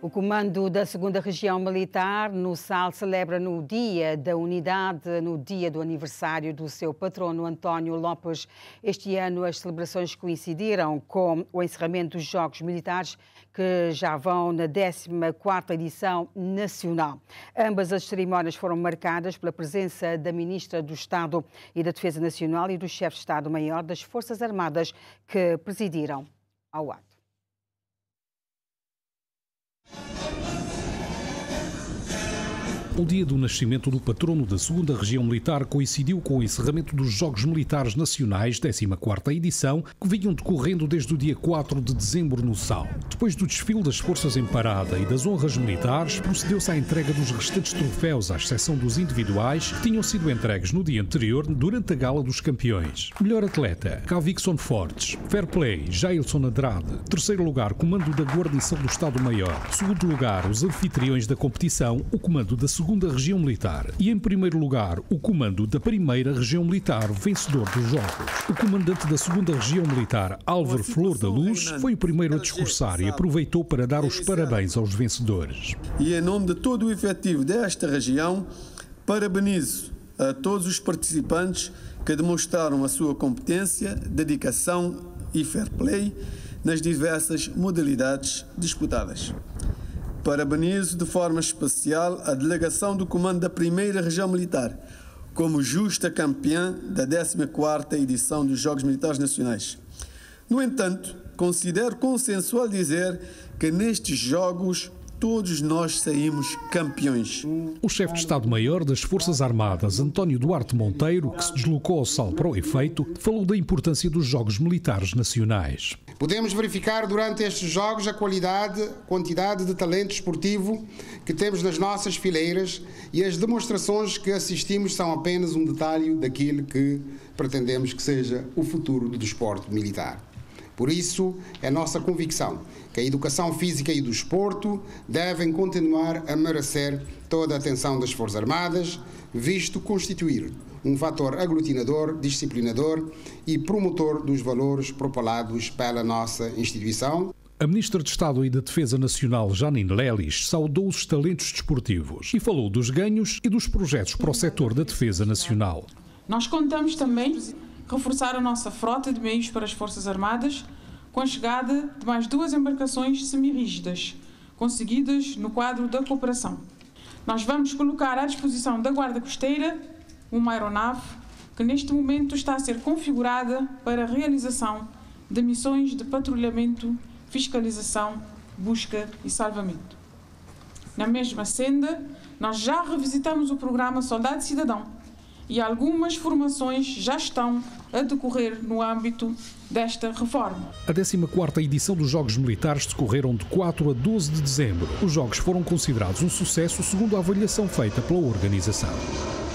O Comando da 2ª Região Militar, no Sal, celebra no Dia da Unidade, no dia do aniversário do seu patrono António Lopes. Este ano as celebrações coincidiram com o encerramento dos Jogos Militares, que já vão na 14ª edição nacional. Ambas as cerimónias foram marcadas pela presença da Ministra do Estado e da Defesa Nacional e do Chefe de Estado-Maior das Forças Armadas, que presidiram ao ato. O dia do nascimento do patrono da 2ª Região Militar coincidiu com o encerramento dos Jogos Militares Nacionais, 14ª edição, que vinham decorrendo desde o dia 4 de dezembro no Sal. Depois do desfile das forças em parada e das honras militares, procedeu-se à entrega dos restantes troféus, à exceção dos individuais, que tinham sido entregues no dia anterior durante a Gala dos Campeões. Melhor atleta, Calvickson Fortes. Fair play, Jailson Andrade. Terceiro lugar, Comando da Guarnição do Estado-Maior. Segundo lugar, os anfitriões da competição, o Comando da 2ª Região Militar, e em primeiro lugar o Comando da 1ª Região Militar, vencedor dos Jogos. O comandante da 2ª Região Militar, Álvaro Flor da Luz, foi o primeiro a discursar e aproveitou para dar os parabéns aos vencedores. E em nome de todo o efetivo desta região, parabenizo a todos os participantes que demonstraram a sua competência, dedicação e fair play nas diversas modalidades disputadas. Parabenizo de forma especial a delegação do Comando da 1ª Região Militar, como justa campeã da 14ª edição dos Jogos Militares Nacionais. No entanto, considero consensual dizer que nestes Jogos todos nós saímos campeões. O chefe de Estado-Maior das Forças Armadas, António Duarte Monteiro, que se deslocou ao Sal para o efeito, falou da importância dos Jogos Militares Nacionais. Podemos verificar durante estes Jogos a quantidade de talento esportivo que temos nas nossas fileiras, e as demonstrações que assistimos são apenas um detalhe daquilo que pretendemos que seja o futuro do desporto militar. Por isso, é nossa convicção que a educação física e do desporto devem continuar a merecer toda a atenção das Forças Armadas, visto constituir um fator aglutinador, disciplinador e promotor dos valores propalados pela nossa instituição. A Ministra de Estado e da Defesa Nacional, Janine Lelis, saudou os talentos desportivos e falou dos ganhos e dos projetos para o setor da Defesa Nacional. Nós contamos também reforçar a nossa frota de meios para as Forças Armadas, com a chegada de mais 2 embarcações semirrígidas, conseguidas no quadro da cooperação. Nós vamos colocar à disposição da Guarda Costeira uma aeronave que neste momento está a ser configurada para a realização de missões de patrulhamento, fiscalização, busca e salvamento. Na mesma senda, nós já revisitamos o programa Soldado Cidadão, e algumas formações já estão a decorrer no âmbito desta reforma. A 14ª edição dos Jogos Militares decorreram de 4 a 12 de dezembro. Os Jogos foram considerados um sucesso segundo a avaliação feita pela organização.